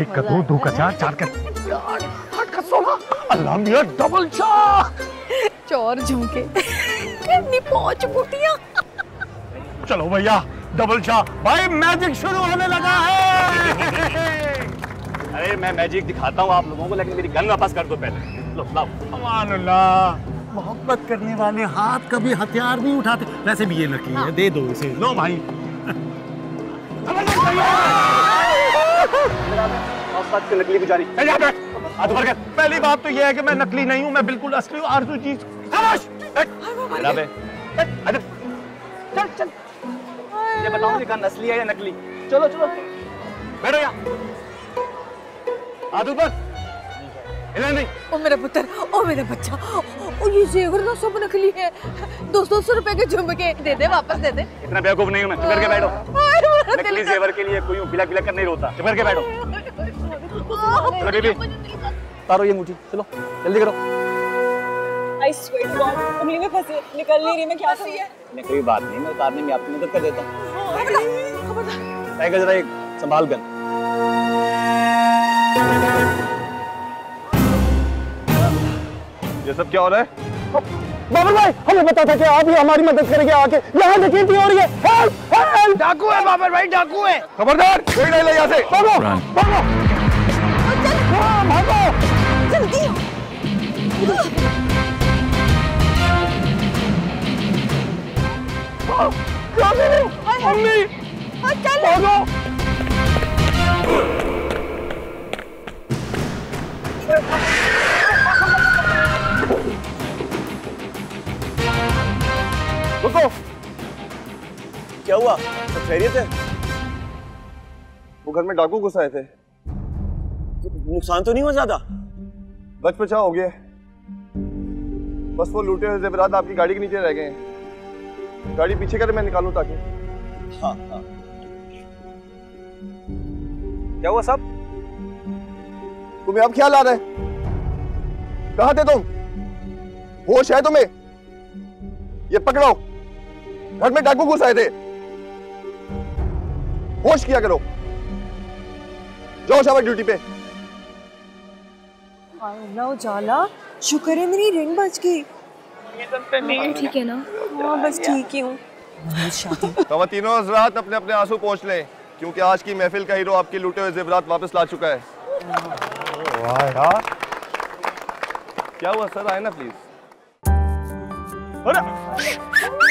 एक का दो, दो का चार, चार का आठ का 16। अल्लाह मियां डबल चार चोर झुमके कितनी पहुंच बूटियां। चलो भैया डबल चार, भाई मैजिक शुरू होने लगा है। अरे मैं मैजिक दिखाता हूँ आप लोगों को, लेकिन मेरी गन वापस कर दो पहले। लो लाओ। अमान अल्लाह, मोहब्बत करने वाले हाथ कभी हथियार नहीं उठाते। वैसे भी ये लकी है, दे दो इसे। लो भाई मोहब्बत से नकली गुजारी। पहली बात तो ये है कि मैं नकली नहीं हूँ, मैं बिल्कुल असली हूँ। आरजू चीज चल चल, ये बताओ ये गन असली है या नकली। चलो चलो बैठो यहाँ। आदू बस इधर नहीं। ओ मेरा पुत्र, ओ मेरा बच्चा, ओ ये जेवर ना सब नकली है। 200 रुपए के झुमके दे दे, वापस दे दे। इतना बेवकूफ नहीं हूं मैं, चुप करके बैठो। नकली जेवर के लिए कोई हूं, बिलक बिलक कर नहीं रोता। चुप करके बैठो। चलो बेबी तारो ये अंगूठी, चलो जल्दी करो। आई स्वेयर गॉड, तुम में फंसे निकल नहीं रही। मैं क्या सही है, नकली बात नहीं। मैं उतारने में आपकी मदद कर देता हूं। खबरदार टाइगर जरा एक संभाल गन। ये सब क्या हो रहा है बाबर भाई? हमें पता था कि आप ही हमारी मदद करेंगे, आके यहाँ डकैती हो रही है। हेल्प हेल्प, डाकू है बाबर भाई, डाकू है। खबरदार कोई नहीं ले यहाँ से। भागो भागो भागो जल्दी। मम्मी भागो। रुको, क्या हुआ? सब खैरियत है? वो घर में डाकू घुस आए थे, नुकसान तो नहीं हुआ ज्यादा? बच बचाव हो गया, बस वो लूटे हुए ज़ेवरात आपकी गाड़ी के नीचे रह गए हैं। गाड़ी पीछे कर, मैं निकालूं ताकि। हाँ हाँ, क्या हुआ सब? तुम्हें अब ख्याल आ रहा है? कहाँ थे तुम? होश है तुम्हें? ये पकड़ो, घर में डाकू घुस आए थे। होश किया करो, जाओ शाबाश ड्यूटी पे। जाला, शुक्र है मेरी रिंग बच गई। ठीक है ना? हाँ बस ठीक ही हूँ। तीनों हजरात अपने अपने आंसू पोंछ लें, क्योंकि आज की महफिल का हीरो आपके लूटे हुए ज़ेवरात वापस ला चुका है। वाह यार, क्या हुआ सर? आए ना प्लीज।